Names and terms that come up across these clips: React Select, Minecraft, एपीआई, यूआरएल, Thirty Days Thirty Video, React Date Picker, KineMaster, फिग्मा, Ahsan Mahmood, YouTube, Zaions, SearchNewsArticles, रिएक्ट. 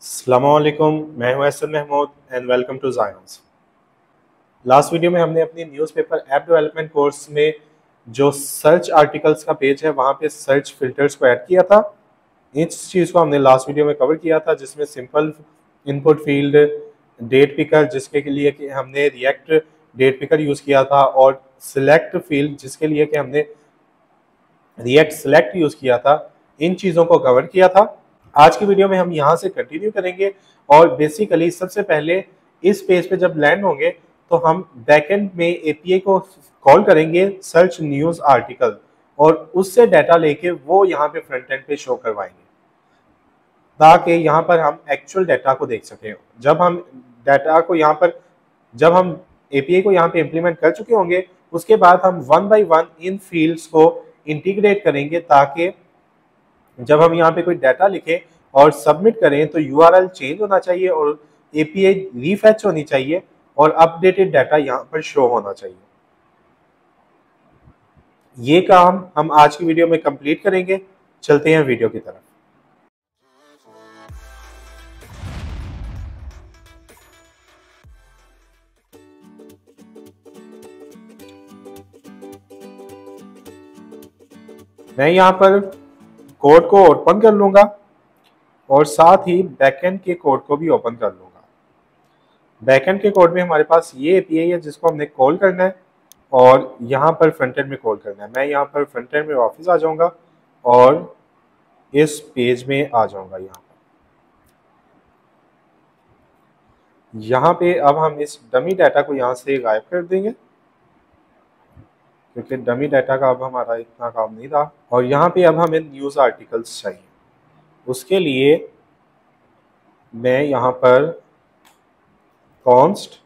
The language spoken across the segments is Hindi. अस्सलामुअलैकुम, मैं हूं Ahsan Mahmood and welcome to giants. Last video में हमने अपनी न्यूज़पेपर ऐप डेवलपमेंट कोर्स में जो सर्च आर्टिकल्स का पेज है वहां पे सर्च फिल्टर्स को ऐड किया था। इस चीज़ को हमने लास्ट वीडियो में कवर किया था जिसमें simple input field date picker जिसके लिए कि हमने रिएक्ट डेट पिकर यूज़ किया था और सिलेक्ट फील्ड जिसके लिए कि हमने रिएक्ट सेलेक्ट यूज़ किया था, इन चीज़ों को कवर किया था। आज की वीडियो में हम यहाँ से कंटिन्यू करेंगे और बेसिकली सबसे पहले इस पेज पे जब लैंड होंगे तो हम बैकएंड में एपीआई को कॉल करेंगे सर्च न्यूज़ आर्टिकल और उससे डाटा लेके वो यहाँ पे फ्रंट एंड पे शो करवाएंगे ताकि यहाँ पर हम एक्चुअल डाटा को देख सकें। जब हम एपीआई को यहाँ पे इम्प्लीमेंट कर चुके होंगे उसके बाद हम वन बाई वन इन फील्ड्स को इंटीग्रेट करेंगे ताकि जब हम यहाँ पे कोई डाटा लिखें और सबमिट करें तो यूआरएल चेंज होना चाहिए और एपीआई रीफैच होनी चाहिए और अपडेटेड डाटा यहाँ पर शो होना चाहिए। ये काम हम आज की वीडियो में कंप्लीट करेंगे। चलते हैं वीडियो की तरफ। मैं यहाँ पर कोड को ओपन कर लूँगा और साथ ही बैकएंड के कोड को भी ओपन कर लूँगा। बैकएंड के कोड में हमारे पास ये एपीआई है जिसको हमने कॉल करना है और यहाँ पर फ्रंट एंड में कॉल करना है। मैं यहाँ पर फ्रंट एंड में वापस आ जाऊँगा और इस पेज में आ जाऊँगा। यहाँ पे अब हम इस डमी डाटा को यहाँ से गायब कर देंगे क्योंकि डमी डाटा का अब हमारा इतना काम नहीं रहा और यहाँ पे अब हमें न्यूज़ आर्टिकल्स चाहिए। उसके लिए मैं यहाँ पर const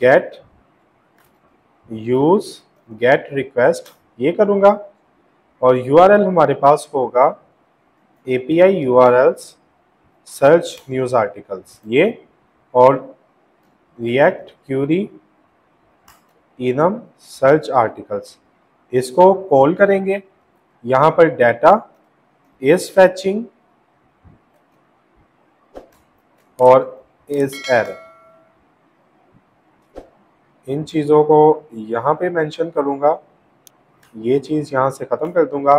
get use get request ये करूँगा और यूआरएल हमारे पास होगा एपीआई URLs search news articles ये और रिएक्ट query enum search articles. इसको कॉल करेंगे। यहाँ पर डाटा इज फैचिंग और इज एरर, इन चीज़ों को यहाँ पे मेंशन करूँगा। ये चीज़ यहाँ से ख़त्म कर दूँगा।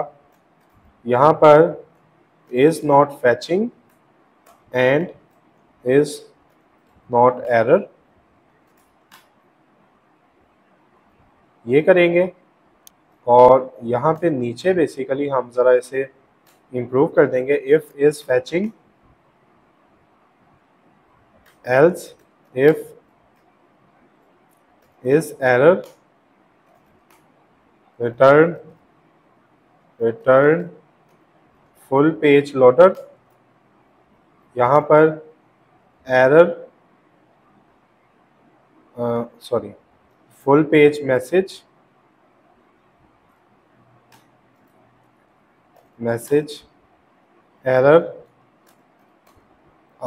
यहाँ पर is not fetching and is not error ये करेंगे और यहाँ पे नीचे बेसिकली हम ज़रा इसे इम्प्रूव कर देंगे। If is fetching else if is error return full page loader. यहाँ पर error full page message error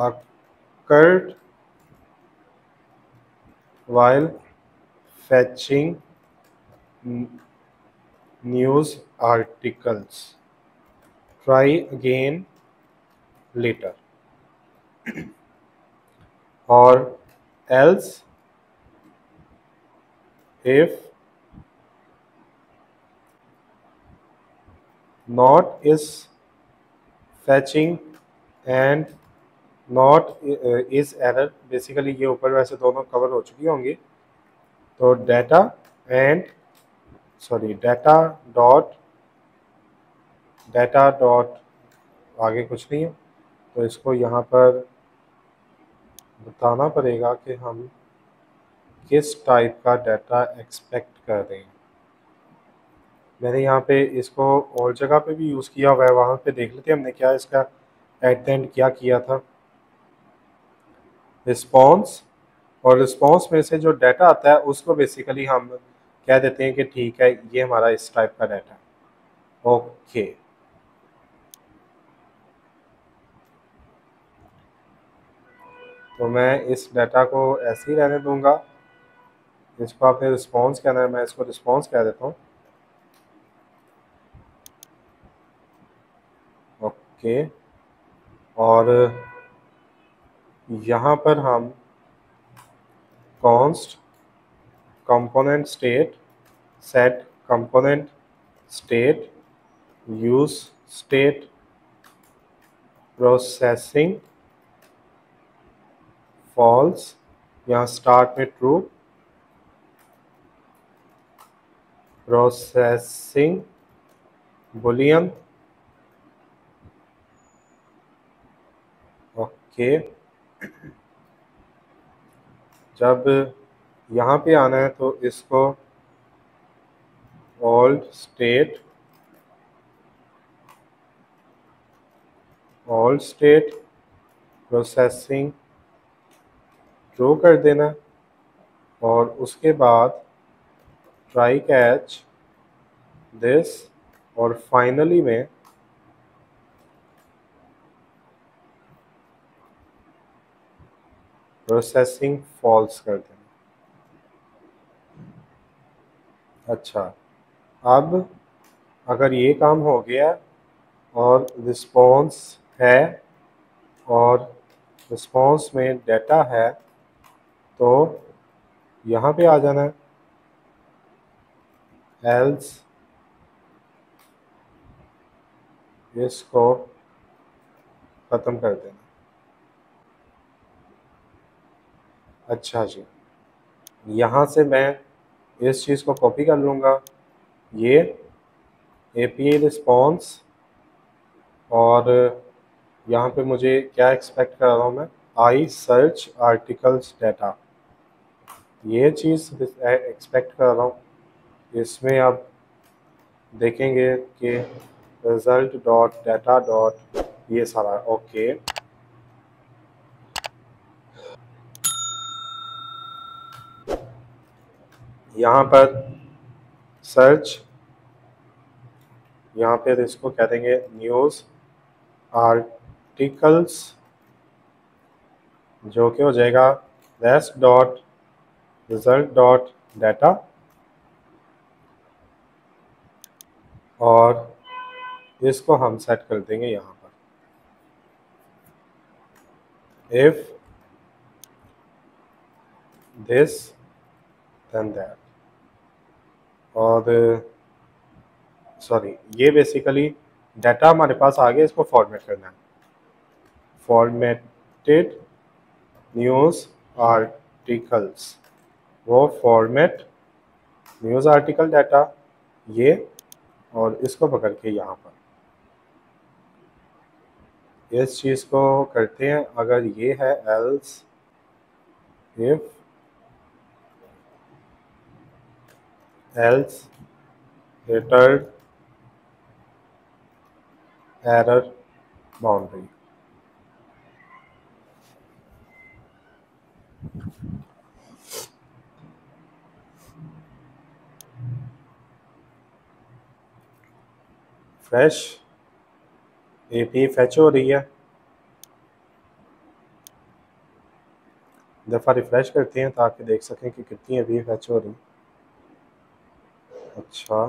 occurred while fetching news articles, try again later और else if not is fetching and not is error। Basically ये ऊपर वैसे दोनों कवर हो चुकी होंगी तो डाटा डॉट आगे कुछ नहीं है तो इसको यहाँ पर बताना पड़ेगा कि हम किस टाइप का डाटा एक्सपेक्ट कर रहे हैं। मैंने यहाँ पे इसको और जगह पे भी यूज़ किया हुआ है, वहाँ पे देख लेते हैं हमने क्या इसका एट द एंड क्या किया था। रिस्पॉन्स और रिस्पॉन्स में से जो डाटा आता है उसको बेसिकली हम कह देते हैं कि ठीक है ये हमारा इस टाइप का डाटा है। ओके, तो मैं इस डाटा को ऐसे ही रहने दूंगा। इसको आपने रिस्पॉन्स कहना है, मैं इसको रिस्पॉन्स कह देता हूँ। ओके और यहाँ पर हम const component state set component state use state processing false, यहाँ स्टार्ट में ट्रू, प्रोसेसिंग बुलियन ओके। जब यहाँ पे आना है तो इसको ऑल स्टेट प्रोसेसिंग ट्रू कर देना और उसके बाद ट्राई कैच दिस और फाइनली में प्रोसेसिंग फॉल्स कर देना। अच्छा, अब अगर ये काम हो गया और रिस्पॉन्स है और रिस्पॉन्स में डेटा है तो यहाँ पे आ जाना है, एल्स इसको ख़त्म कर देना। अच्छा जी, यहाँ से मैं इस चीज़ को कॉपी कर लूँगा, ये एपीआई रिस्पॉन्स, और यहाँ पे मुझे क्या एक्सपेक्ट कर रहा हूँ मैं, आई सर्च आर्टिकल्स डेटा, ये चीज़ एक्सपेक्ट कर रहा हूँ। इसमें आप देखेंगे कि रिजल्ट डॉट डेटा डॉट ये सारा ओके। यहाँ पर सर्च, यहाँ पे इसको कह देंगे न्यूज़ आर्टिकल्स, जो कि हो जाएगा rest dot result dot data, और इसको हम सेट कर देंगे यहाँ पर इफ दिस देन दैट, और सॉरी ये बेसिकली डाटा हमारे पास आ गया, इसको फॉर्मेट करना है, फॉर्मेटेड न्यूज़ आर्टिकल्स, वो फॉर्मेट न्यूज़ आर्टिकल डाटा ये, और इसको पकड़ के यहाँ पर इस चीज़ को करते हैं। अगर ये है else if else return error boundary, fresh AP fetch हो रही है, दफ़ा रिफ्रेश करते हैं ताकि देख सकें कि कितनी एपी फैच हो रही है। अच्छा,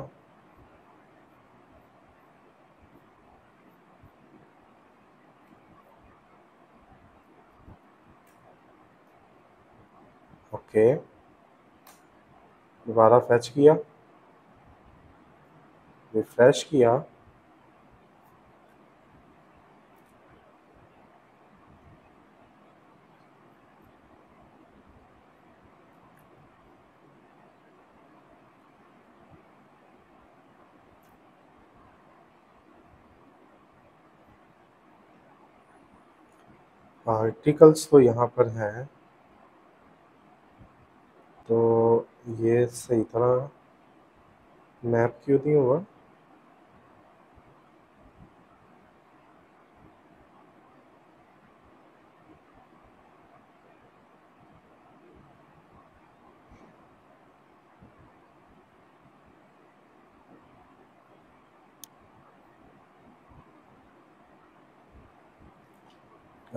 ओके, दोबारा फैच किया, रिफ्रेश किया, आर्टिकल्स तो यहाँ पर हैं तो ये सही तरह मैप क्यों नहीं हुआ,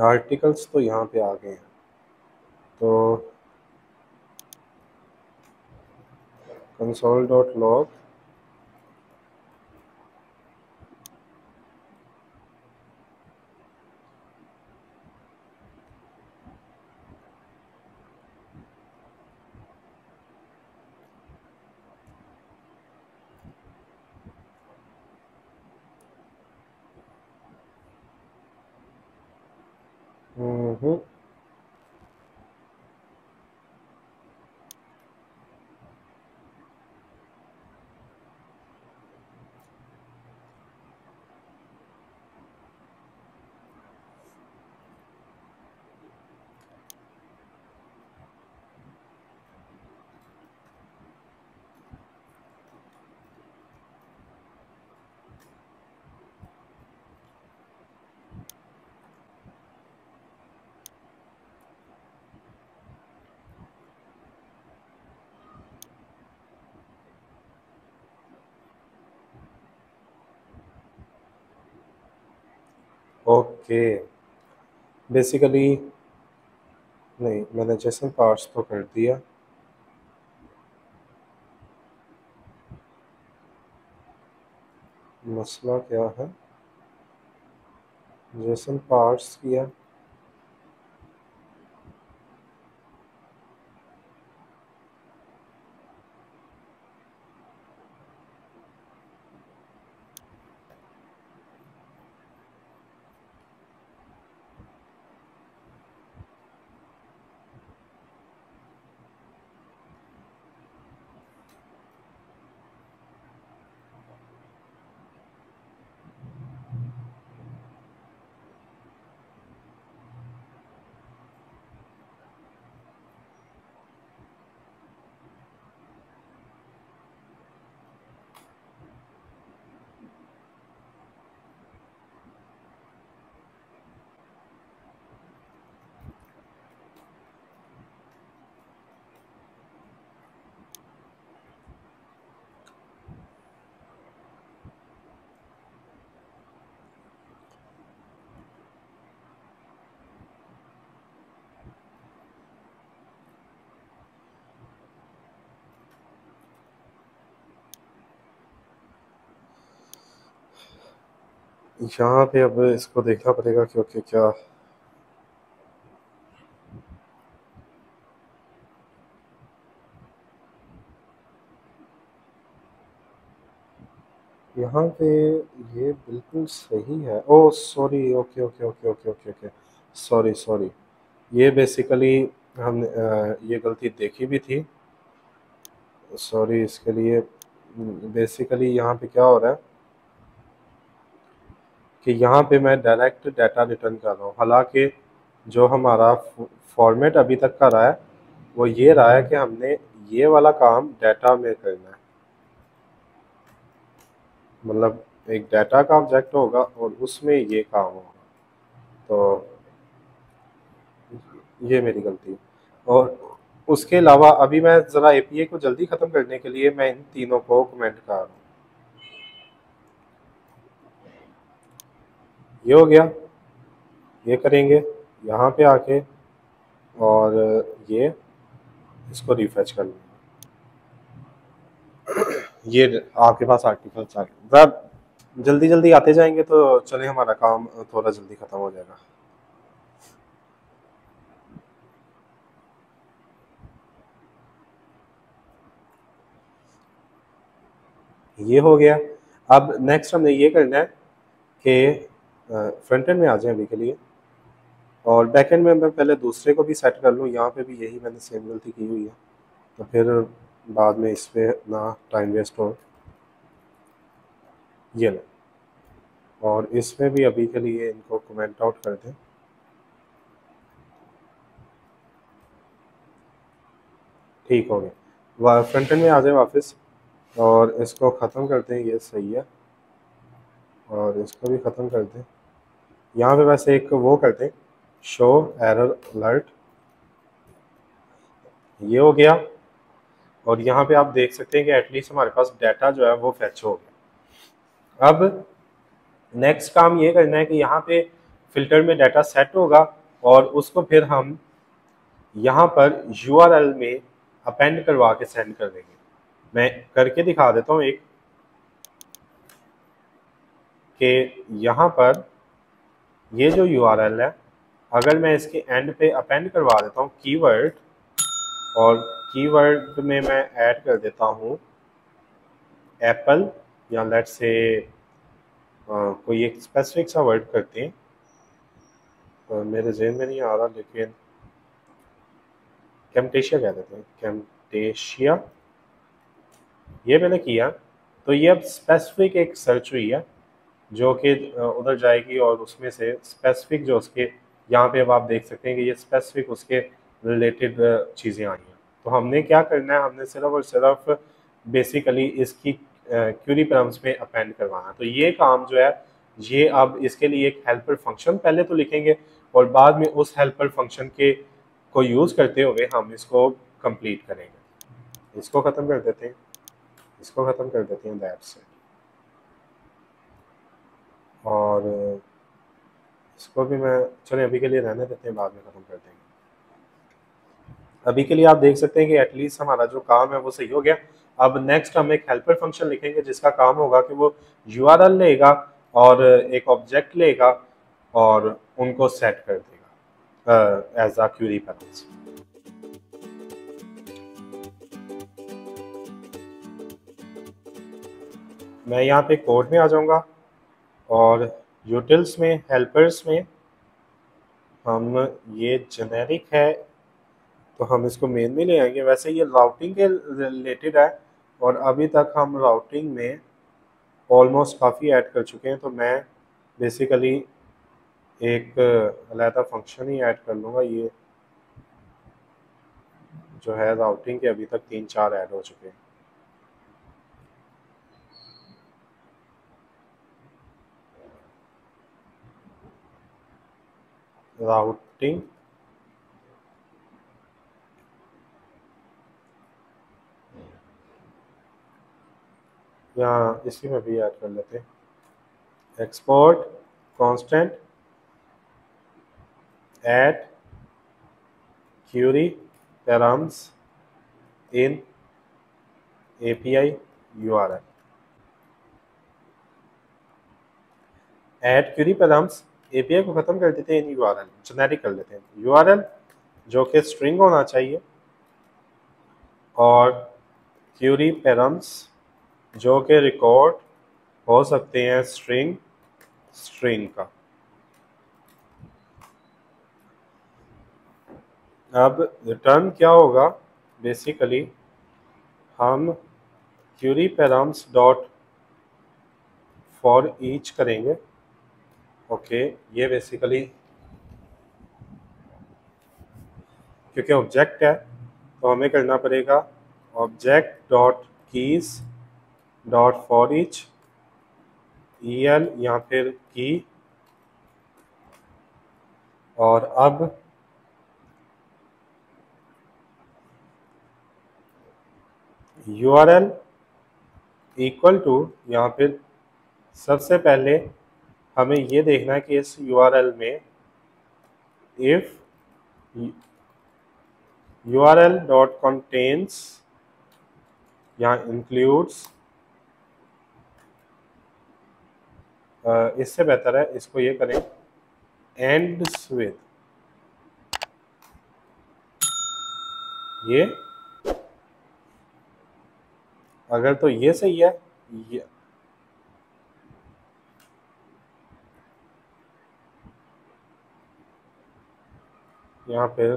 आर्टिकल्स तो यहाँ पे आ गए हैं तो console.log हो। ओके बेसिकली नहीं, मैंने जैसे पार्ट्स तो कर दिया। मसला क्या है, जैसे पार्ट्स किया यहाँ पे, अब इसको देखना पड़ेगा क्योंकि क्या यहाँ पे ये बिल्कुल सही है। Oh sorry, okay okay okay okay okay okay, sorry sorry, ये बेसिकली हमने ये गलती देखी भी थी, सॉरी इसके लिए। बेसिकली यहाँ पे क्या हो रहा है कि यहाँ पे मैं डायरेक्ट डाटा रिटर्न कर रहा हूँ, हालांकि जो हमारा फॉर्मेट अभी तक का रहा है वो ये रहा है कि हमने ये वाला काम डाटा में करना है। मतलब एक डाटा का ऑब्जेक्ट होगा और उसमें ये काम होगा, तो ये मेरी गलती। और उसके अलावा अभी मैं ज़रा एपीआई को जल्दी ख़त्म करने के लिए मैं इन तीनों को कमेंट कर रहा हूँ। ये हो गया, ये करेंगे यहाँ पे आके और ये इसको रिफ्रेश कर लेंगे। ये आपके पास आर्टिकल्स आ गए। जब जल्दी जल्दी आते जाएंगे तो चले हमारा काम थोड़ा जल्दी ख़त्म हो जाएगा। ये हो गया। अब नेक्स्ट हमने ये करना है कि फ्रंट एंड में आ जाए अभी के लिए, और बैक एंड में मैं पहले दूसरे को भी सेट कर लूँ। यहाँ पे भी यही मैंने सेम गलती की हुई है, तो फिर बाद में इस पर ना टाइम वेस्ट हो। ये ना, और इसमें भी अभी के लिए इनको कमेंट आउट कर दें। ठीक हो गया, फ्रंट एंड में आ जाए वापस और इसको ख़त्म करते हैं। ये सही है, और इसको भी ख़त्म कर दें। यहाँ पे वैसे एक वो करते हैं, शो एरर अलर्ट। ये हो गया, और यहाँ पे आप देख सकते हैं कि एटलीस्ट हमारे पास डाटा जो है वो फैच हो गया। अब नेक्स्ट काम ये करना है कि यहाँ पे फ़िल्टर में डाटा सेट होगा और उसको फिर हम यहाँ पर यूआरएल में अपेंड करवा के सेंड कर देंगे। मैं करके दिखा देता हूँ एक, कि यहाँ पर ये जो यूआरएल है अगर मैं इसके एंड पे अपेंड करवा देता हूँ कीवर्ड, और कीवर्ड में मैं ऐड कर देता हूँ एप्पल, या लेट्स से कोई एक स्पेसिफिक सा वर्ड करते हैं, मेरे जहन में नहीं आ रहा, लेकिन कैम्टेशिया कह देते हैं, कैम्टेशिया। ये मैंने किया तो ये अब स्पेसिफिक एक सर्च हुई है जो कि उधर जाएगी और उसमें से स्पेसिफिक जो उसके यहाँ पे अब आप देख सकते हैं कि ये स्पेसिफिक उसके रिलेटेड चीज़ें आई हैं। तो हमने क्या करना है, हमने सिर्फ और सिर्फ बेसिकली इसकी क्यूरी प्रम्स में अपेंड करवाना। तो ये काम जो है ये अब इसके लिए एक हेल्पर फंक्शन पहले तो लिखेंगे और बाद में उस हेल्पर फंक्शन के को यूज़ करते हुए हम इसको कंप्लीट करेंगे। इसको ख़त्म कर देते हैं, इसको ख़त्म कर देते हैं दैट से, और इसको भी मैं चले अभी के लिए रहने देते हैं, बाद में ख़त्म कर देंगे। अभी के लिए आप देख सकते हैं कि एटलीस्ट हमारा जो काम है वो सही हो गया। अब नेक्स्ट हम एक हेल्पर फंक्शन लिखेंगे जिसका काम होगा कि वो यूआरएल लेगा और एक ऑब्जेक्ट लेगा और उनको सेट कर देगा एज अ क्यूरी पैरामीटर्स। मैं यहाँ पे कोड में आ जाऊँगा और यूटिल्स में हेल्पर्स में हम ये जेनेरिक है तो हम इसको मेन में ले आएंगे। वैसे ये राउटिंग के रिलेटेड है और अभी तक हम राउटिंग में ऑलमोस्ट काफ़ी ऐड कर चुके हैं, तो मैं बेसिकली एक अलहदा फंक्शन ही ऐड कर लूँगा। ये जो है राउटिंग के अभी तक 3-4 ऐड हो चुके हैं। राउटिंग यहाँ इसी में भी ऐड कर लेते हैं, export constant at query params in एपीआई यूआरएल। At query params एपीआई को ख़त्म कर देते हैं, इन यूआरएल जेनेरिक कर लेते हैं। यूआरएल जो कि स्ट्रिंग होना चाहिए और क्यूरी पैराम्स जो कि रिकॉर्ड हो सकते हैं स्ट्रिंग का। अब रिटर्न क्या होगा, बेसिकली हम query params dot for each करेंगे। ओके, ये बेसिकली क्योंकि ऑब्जेक्ट है तो हमें करना पड़ेगा object dot keys dot for each el या फिर की, और अब url इक्वल टू यहाँ फिर सबसे पहले हमें ये देखना है कि इस url में इफ url डॉट कंटेन्स यहाँ इंक्लूड्स, इससे बेहतर है इसको ये करें एंड्स विद, ये अगर तो ये सही है, ये यहाँ पे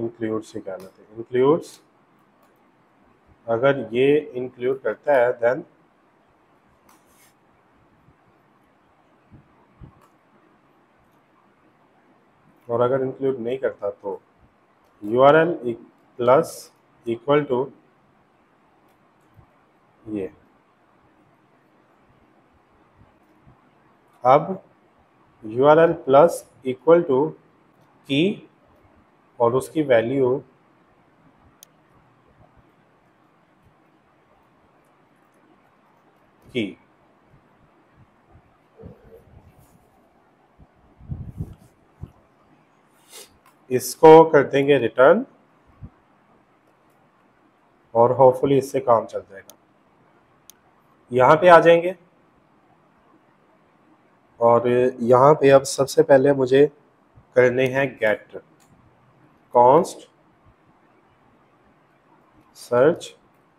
इंक्लूड्स ही कहना था, इंक्लूड्स अगर ये इंक्लूड करता है देन और अगर इंक्लूड नहीं करता तो url प्लस इक्वल टू ये। अब url प्लस इक्वल टू की और उसकी वैल्यू की। इसको कर देंगे रिटर्न और होपफुली इससे काम चल जाएगा। यहाँ पे आ जाएंगे और यहाँ पे अब सबसे पहले मुझे करने हैं get const search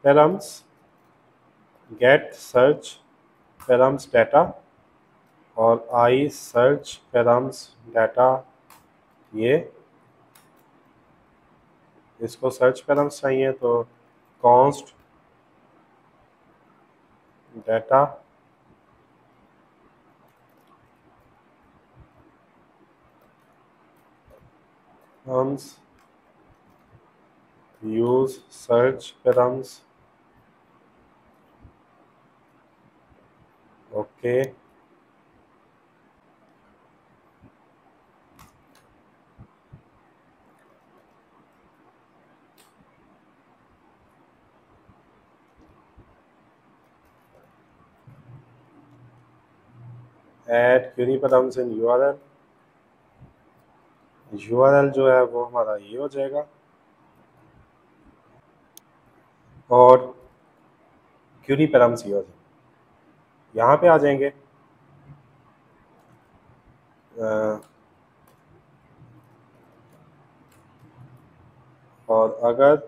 params get search params data और आई सर्च पैराम्स डाटा ये इसको सर्च पैरामीटर्स चाहिए तो const data terms use search params okay add query params in URL URL जो है वो हमारा ये हो जाएगा और क्यूरी पैराम्स ये हो जाएंगे। यहाँ पे आ जाएंगे और अगर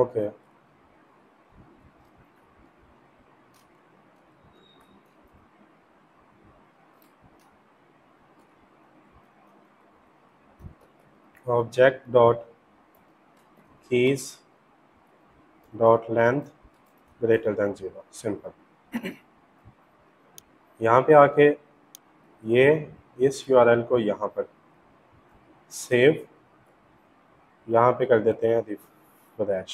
okay object dot keys dot length greater than 0 simple. यहाँ पे आके ये इस यूआरएल को यहाँ पर सेव यहाँ पे कर देते हैं फ्रेश।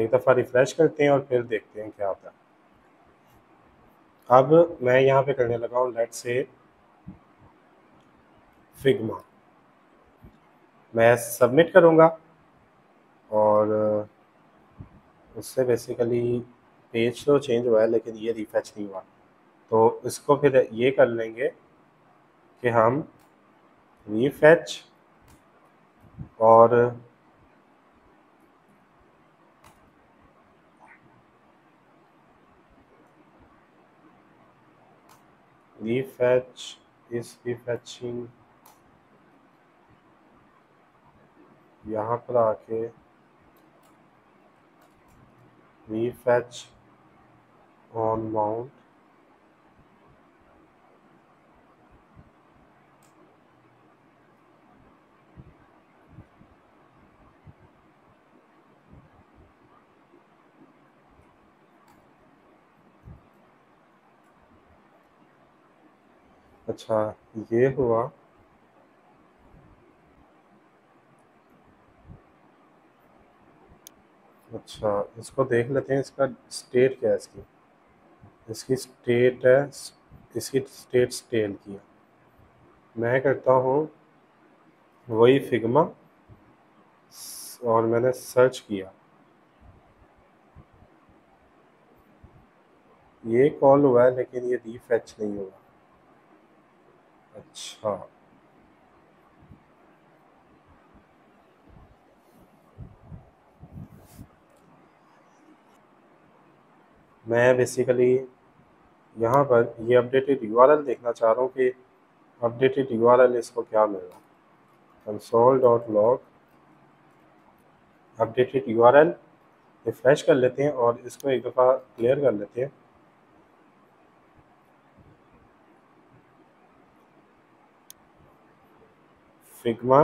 एक दफ़ा रिफ्रेश करते हैं और फिर देखते हैं क्या होता है। अब मैं यहाँ पे करने लगा हूँ लेट्स से फिग्मा, मैं सबमिट करूँगा और उससे बेसिकली पेज तो चेंज हुआ है लेकिन ये रिफ्रेश नहीं हुआ, तो इसको फिर ये कर लेंगे कि हम रिफ्रेश और refetch is refetching यहाँ पर आके refetch on mount अच्छा ये हुआ अच्छा इसको देख लेते हैं इसका स्टेट क्या है। इसकी स्टेट है इसकी स्टेट स्टेल की है। मैं करता हूँ वही फिग्मा और मैंने सर्च किया, ये कॉल हुआ है लेकिन ये रिफेच नहीं हुआ। अच्छा मैं बेसिकली यहाँ पर ये अपडेटेड यूआरएल देखना चाह रहा हूँ कि अपडेटेड यूआरएल इसको क्या मिल रहा है। Console dot log updated यूआरएल refresh कर लेते हैं और इसको एक दफ़ा क्लियर कर लेते हैं। फिग्मा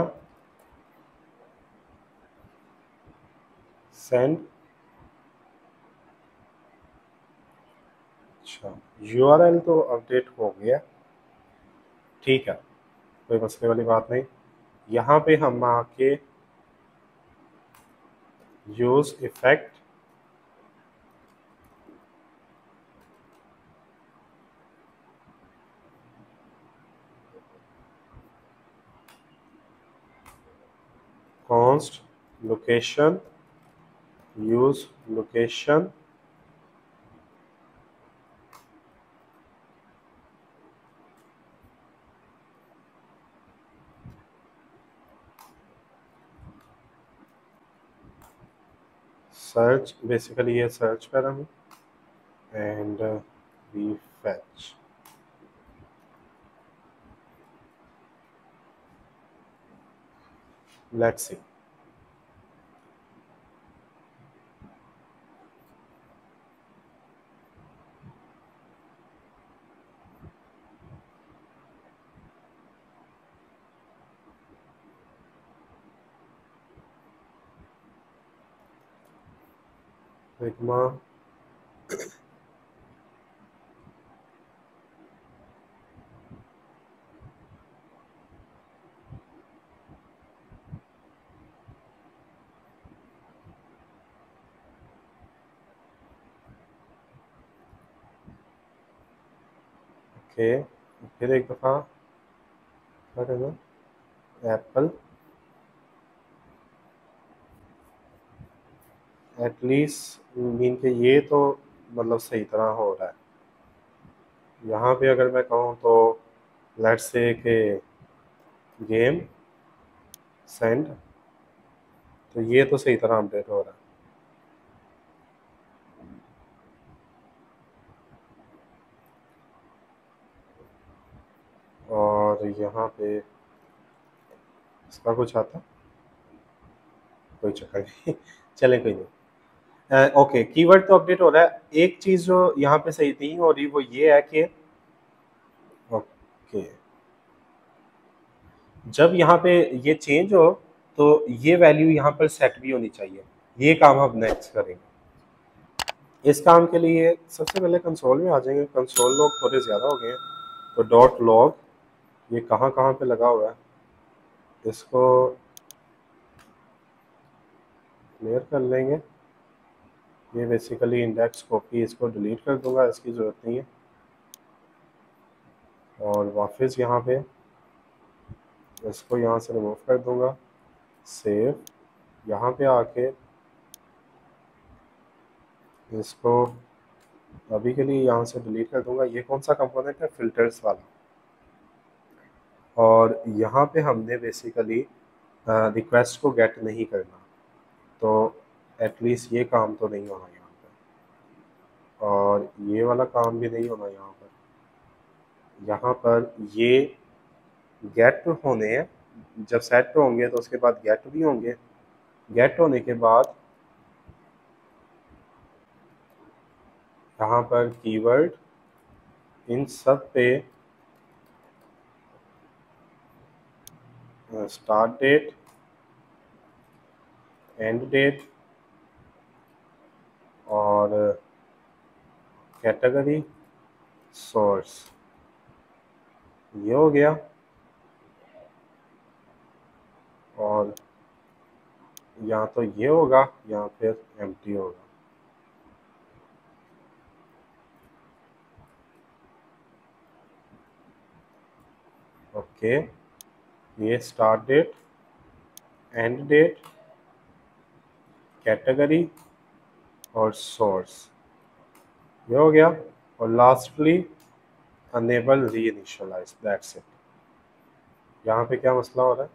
सेंड अच्छा यूआरएल तो अपडेट हो गया, ठीक है कोई मसले वाली बात नहीं। यहाँ पे हम आके use effect pronounced, location, use location, search, basically ये search parameter, and we fetch. Let's see. Sigma. Okay. फिर एक दफा क्या करना, एप्पल एटलीस्ट मीन के ये तो मतलब सही तरह हो रहा है। यहाँ पे अगर मैं कहूँ तो लेट्स से के गेम सेंड, तो ये तो सही तरह अपडेट हो रहा है। और यहाँ पे इसका कुछ आता, कोई चक्कर नहीं, चले कोई नहीं। ओके, कीवर्ड तो अपडेट हो रहा है। एक चीज़ जो यहाँ पे सही नहीं हो रही वो ये है कि ओके, जब यहाँ पे ये चेंज हो तो ये वैल्यू यहाँ पर सेट भी होनी चाहिए। ये काम हम नेक्स्ट करेंगे। इस काम के लिए सबसे पहले कंसोल में आ जाएंगे। कंसोल लॉग थोड़े ज़्यादा हो गए हैं, तो डॉट लॉग ये कहाँ पे लगा हुआ है, इसको क्लियर कर लेंगे। ये बेसिकली इंडेक्स कॉपी, इसको डिलीट कर दूंगा, इसकी ज़रूरत नहीं है। और वापस यहाँ पे इसको यहाँ से रिमूव कर दूंगा। सेव, यहाँ पे आके इसको अभी के लिए यहाँ से डिलीट कर दूंगा। ये कौन सा कंपोनेंट है, फिल्टर्स वाला। और यहाँ पे हमने बेसिकली रिक्वेस्ट को गेट नहीं करना, तो एटलीस्ट ये काम तो नहीं होना यहाँ पर, और ये वाला काम भी नहीं होना यहाँ पर। यहाँ पर ये गेट होने हैं, जब सेट होंगे तो उसके बाद गेट भी होंगे। गेट होने के बाद यहाँ पर कीवर्ड, इन सब पे स्टार्ट डेट, एंड डेट और कैटेगरी, सोर्स, ये हो गया। और या तो ये होगा या फिर एम्प्टी होगा। ओके, ये start date, end date, category और सोर्स, ये हो गया। और lastly enable reinitialise, that's it. यहाँ पे क्या मसला हो रहा है,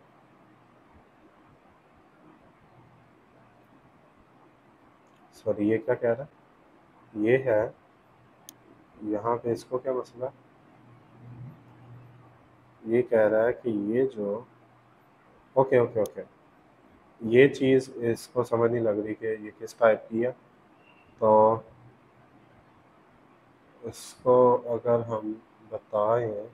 सॉरी ये क्या कह रहा है, ये है यहाँ पे। इसको क्या मसला, ये कह रहा है कि ये जो ओके ओके ओके, ये चीज़ इसको समझ नहीं लग रही कि ये किस टाइप की है। तो इसको अगर हम बताएं,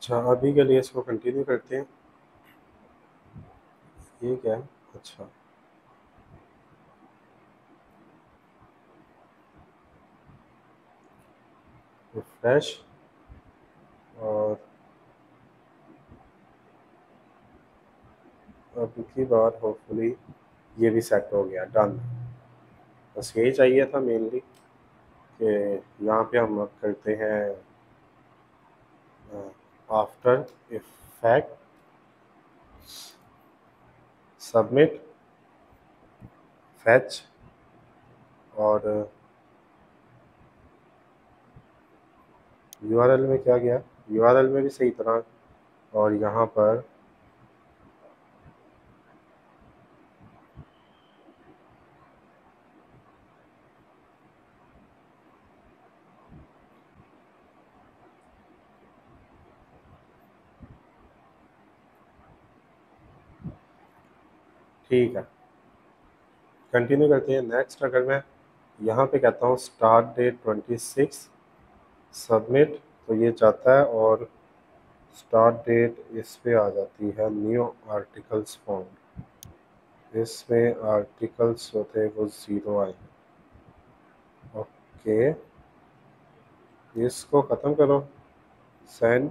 अच्छा अभी के लिए इसको कंटिन्यू करते हैं। ये क्या है? अच्छा रिफ्रेश और अब की बार होपफुली ये भी सेट हो गया। डन। बस यही चाहिए था मेनली कि यहाँ पे हम वर्क करते हैं आफ्टर इफेक्ट सबमिट फैच और यूआरएल में क्या गया, यूआरएल में भी सही तरह और यहाँ पर ठीक है कंटिन्यू करते हैं। नेक्स्ट अगर मैं यहाँ पे कहता हूँ स्टार्ट डेट 26 सबमिट तो ये चाहता है और स्टार्ट डेट इस पे आ जाती है न्यू आर्टिकल्स फॉर्म, इसमें आर्टिकल्स होते हैं वो 0 आए। ओके इसको ख़त्म करो, सेंड।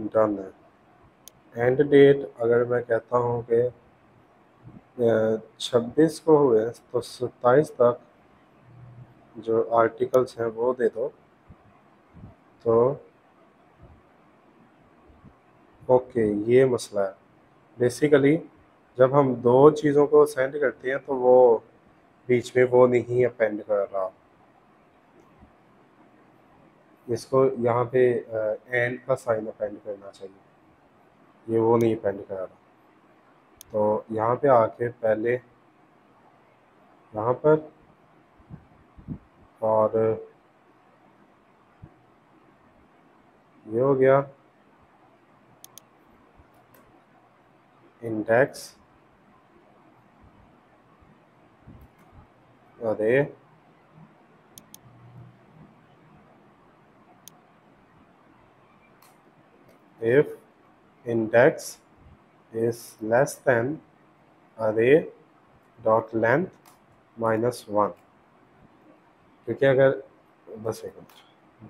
डन है। एंड डेट अगर मैं कहता हूँ कि 26 को हुए तो 27 तक जो आर्टिकल्स हैं वो दे दो तो ओके। ये मसला है बेसिकली जब हम दो चीज़ों को सेंड करते हैं तो वो बीच में वो नहीं अपेंड कर रहा। इसको यहाँ पे एंड का साइन अपेंड करना चाहिए, ये वो नहीं अपेंड कर रहा। तो यहाँ पे आके पहले यहाँ पर और ये हो गया इंडेक्स। अरे if index is less than array dot length minus 1 क्योंकि अगर बस एक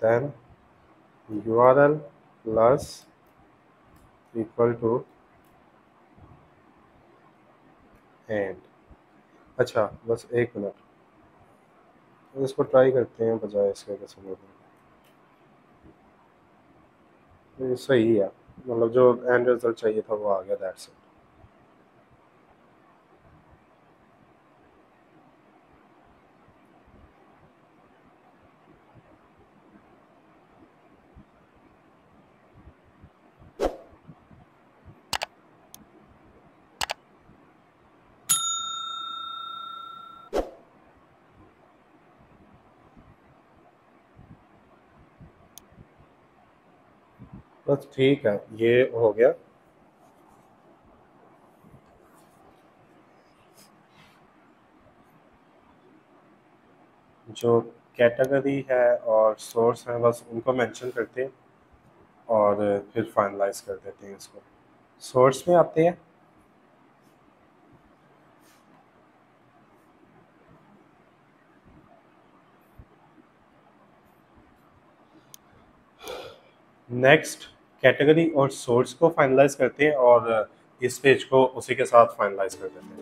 then url plus equal to and। अच्छा बस एक मिनट इसको ट्राई करते हैं बजाय इसके समझने के। सही है मतलब जो एंड रिजल्ट चाहिए था वो आ गया। That's it. बस ठीक है ये हो गया। जो कैटेगरी है और सोर्स है बस उनको मेंशन करते हैं और फिर फाइनलाइज कर देते हैं इसको। सोर्स में आते हैं नेक्स्ट कैटेगरी और सोर्स को फाइनलाइज करते हैं और इस पेज को उसी के साथ फाइनलाइज कर देते हैं।